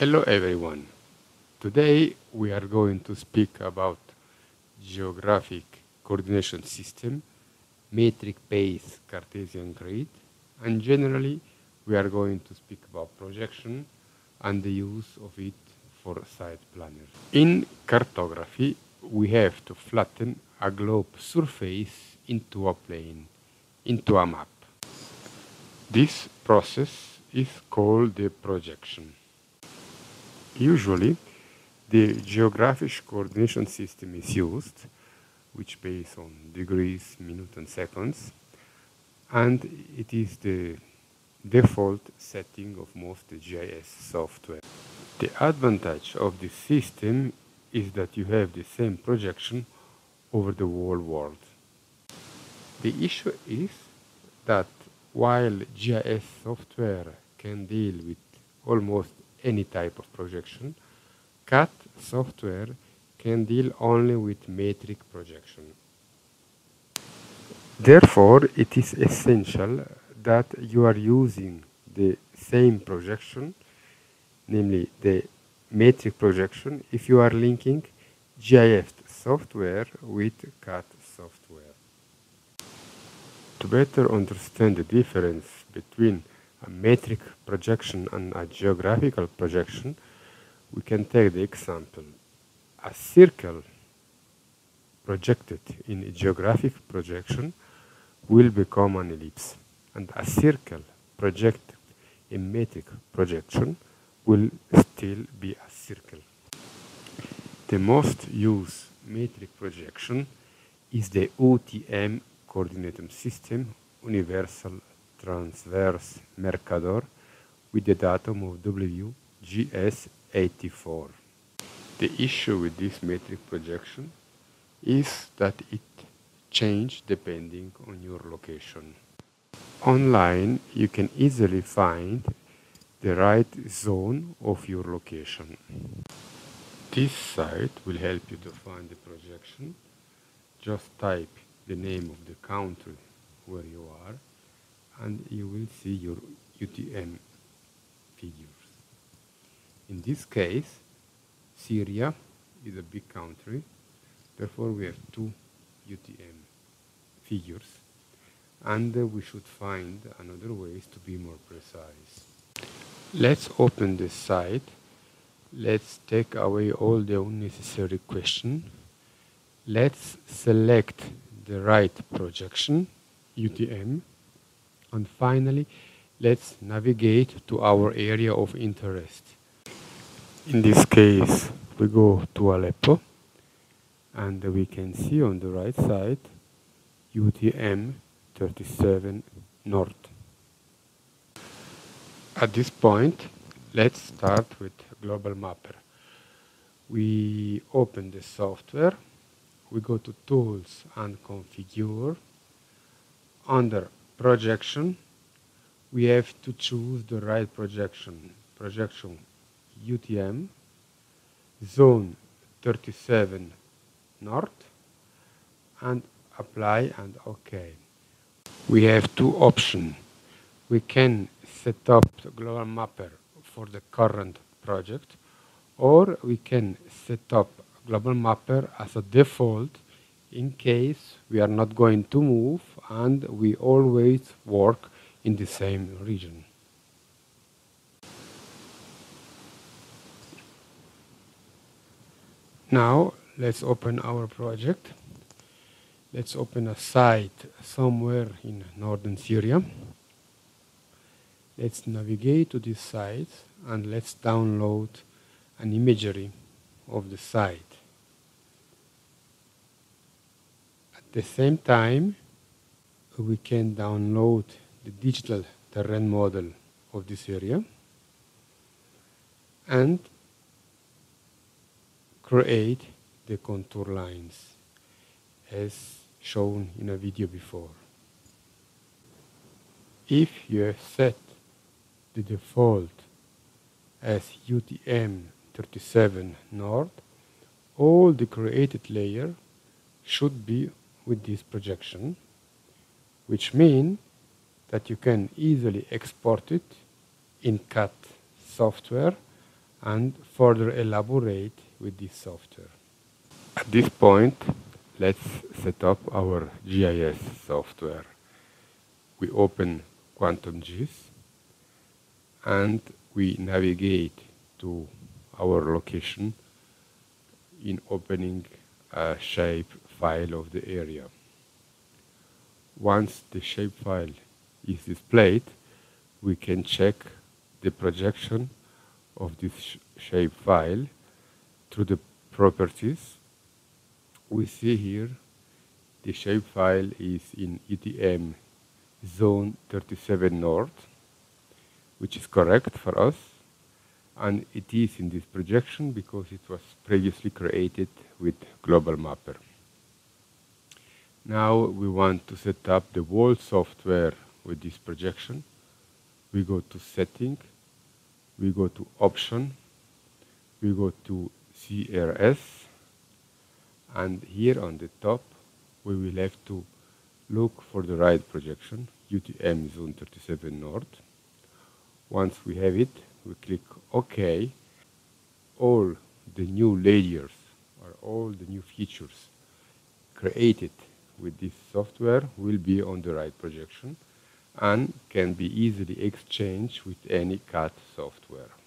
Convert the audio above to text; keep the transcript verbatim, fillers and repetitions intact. Hello everyone. Today we are going to speak about geographic coordination system, metric-based Cartesian grid, and generally we are going to speak about projection and the use of it for site planners. In cartography, we have to flatten a globe surface into a plane, into a map. This process is called the projection. Usually, the geographic coordination system is used, which based on degrees, minutes, and seconds, and it is the default setting of most G I S software. The advantage of this system is that you have the same projection over the whole world. The issue is that while G I S software can deal with almost any type of projection, C A D software can deal only with metric projection. Therefore, it is essential that you are using the same projection, namely the metric projection, if you are linking G I S software with C A D software. To better understand the difference between a metric projection and a geographical projection, we can take the example. A circle projected in a geographic projection will become an ellipse, and a circle projected in metric projection will still be a circle. The most used metric projection is the U T M coordinate system, Universal Transverse Mercator, with the datum of W G S eighty-four. The issue with this metric projection is that it changes depending on your location. Online, you can easily find the right zone of your location. This site will help you to find the projection. Just type the name of the country where you are, and you will see your U T M figures. In this case, Syria is a big country, therefore we have two U T M figures, and uh, we should find another ways to be more precise. Let's open this site. Let's take away all the unnecessary questions. Let's select the right projection, U T M, and finally, let's navigate to our area of interest. In this case, we go to Aleppo, and we can see on the right side U T M thirty-seven North. At this point, let's start with Global Mapper. We open the software, we go to Tools and Configure. Under Projection, we have to choose the right projection. Projection U T M, Zone thirty-seven North, and Apply and OK. We have two options. We can set up the Global Mapper for the current project, or we can set up Global Mapper as a default in case we are not going to move and we always work in the same region. Now let's open our project. Let's open a site somewhere in northern Syria. Let's navigate to this site and let's download an imagery of the site. At the same time, we can download the digital terrain model of this area and create the contour lines as shown in a video before. If you have set the default as U T M thirty-seven North, all the created layer should be with this projection, which means that you can easily export it in C A D software and further elaborate with this software. At this point, let's set up our G I S software. We open QuantumGIS and we navigate to our location in opening a shape file of the area. Once the shape file is displayed, we can check the projection of this sh shape file through the properties. We see here the shape file is in U T M zone thirty-seven north, which is correct for us, and it is in this projection because it was previously created with Global Mapper. Now we want to set up the whole software with this projection. We go to setting, we go to option, we go to C R S, and here on the top we will have to look for the right projection, U T M zone thirty-seven north. Once we have it, we click OK. All the new layers or all the new features created with this software will be on the right projection and can be easily exchanged with any C A D software.